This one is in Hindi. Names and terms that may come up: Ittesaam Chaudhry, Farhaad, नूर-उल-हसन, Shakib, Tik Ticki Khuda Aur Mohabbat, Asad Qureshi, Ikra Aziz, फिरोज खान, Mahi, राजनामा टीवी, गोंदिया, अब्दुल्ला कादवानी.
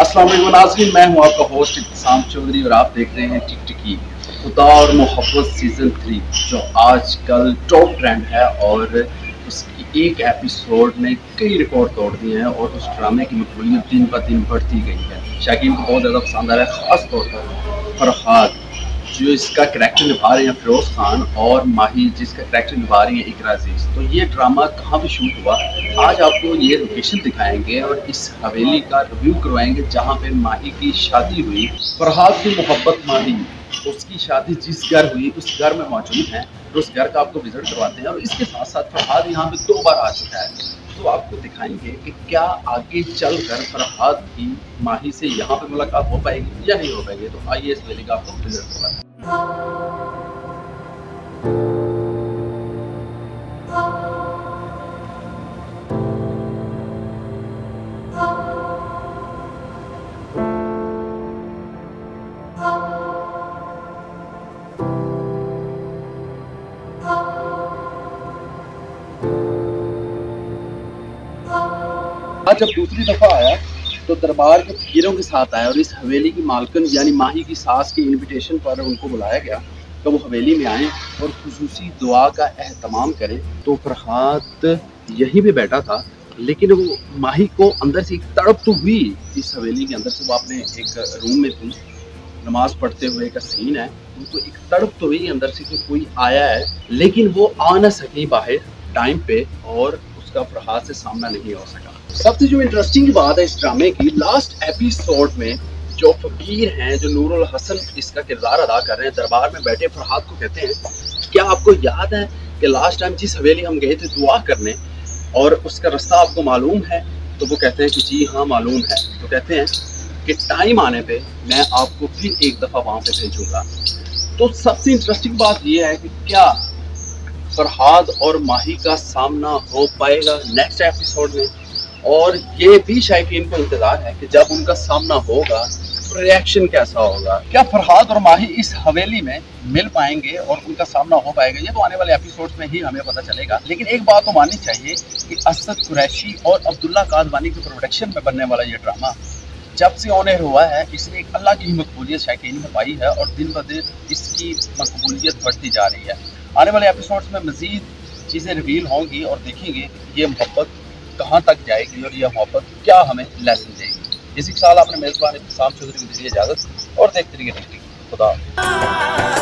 अस्सलाम वालेकुम नाज़रीन, मैं हूं आपका होस्ट इत्तेसाम चौधरी और आप देख रहे हैं टिक टिकी खुदा और मोहब्बत सीज़न 3, जो आज कल टॉप ट्रेंड है और उसकी एक एपिसोड ने कई रिकॉर्ड तोड़ दिए हैं और उस ड्रामे की मकबूलियत दिन ब दिन बढ़ती गई है। शाकिब को बहुत ज़्यादा पसंद आ रहा है, ख़ास तौर पर फरहाद जो इसका करैक्टर निभा रहे हैं फिरोज खान और माही जिसका करैक्टर निभा रही है इकरा अजीज। तो ये ड्रामा कहाँ पे शूट हुआ, आज आपको ये लोकेशन दिखाएंगे और इस हवेली का रिव्यू करवाएंगे जहाँ पे माही की शादी हुई। फरहाद की मोहब्बत माही, उसकी शादी जिस घर हुई उस घर में मौजूद हैं और उस घर का आपको विजिट करवाते हैं। और इसके साथ साथ फरहाद यहाँ पर 2 बार आ चुका है, तो आपको दिखाएंगे कि क्या आगे चलकर फरहाद की माही से यहाँ पे मुलाकात हो पाएगी या नहीं हो पाएगी। तो आइए इस वेले का आपको विजिट करवाते हैं। जब दूसरी दफ़ा आया तो दरबार के फकीरों के साथ आया और इस हवेली की मालकन यानी माही की सास के इनविटेशन पर उनको बुलाया गया कि वो हवेली में आएँ और खुसूसी दुआ का अहतमाम करें। तो फरहाद यहीं पे बैठा था, लेकिन वो माही को अंदर से एक तड़प तो हुई इस हवेली के अंदर से। वो अपने एक रूम में थी, नमाज़ पढ़ते हुए का सीन है, उनको एक तड़प तो हुई अंदर से कि कोई आया है, लेकिन वो आ ना सकी बाहर टाइम पे और उसका फरहाद से सामना नहीं हो सका। सबसे जो इंटरेस्टिंग बात है इस ड्रामे की, लास्ट एपिसोड में जो फकीर हैं जो नूर-उल-हसन इसका किरदार अदा कर रहे हैं, दरबार में बैठे फरहाद को कहते हैं क्या आपको याद है कि लास्ट टाइम जिस हवेली हम गए थे दुआ करने और उसका रास्ता आपको मालूम है? तो वो कहते हैं कि जी हाँ मालूम है। तो कहते हैं कि टाइम आने पर मैं आपको फिर एक दफ़ा वहाँ पर भेजूँगा। तो सबसे इंटरेस्टिंग बात यह है कि क्या फरहाद और माही का सामना हो पाएगा नेक्स्ट एपिसोड में, और ये भी शायकीन को इंतज़ार है कि जब उनका सामना होगा तो रिएक्शन कैसा होगा। क्या फरहाद और माही इस हवेली में मिल पाएंगे और उनका सामना हो पाएगा, ये तो आने वाले एपिसोड्स में ही हमें पता चलेगा। लेकिन एक बात तो माननी चाहिए कि असद कुरैशी और अब्दुल्ला कादवानी के प्रोडक्शन में बनने वाला ये ड्रामा जब से ऑन एयर हुआ है, इसने एक अल्लाह की मकबूलियत शायकीन में पाई है और दिन ब दिन इसकी मकबूलियत बढ़ती जा रही है। आने वाले एपिसोड्स में मज़ीद चीज़ें रिवील होंगी और देखेंगे ये मोहब्बत कहाँ तक जाएगी और यह मोहब्बत क्या हमें लेसन देगी। इसी साल आपने मेज़बान इत्तेसाम चौधरी को दी इजाज़त और देखते रहिए टिक टिकी खुदा।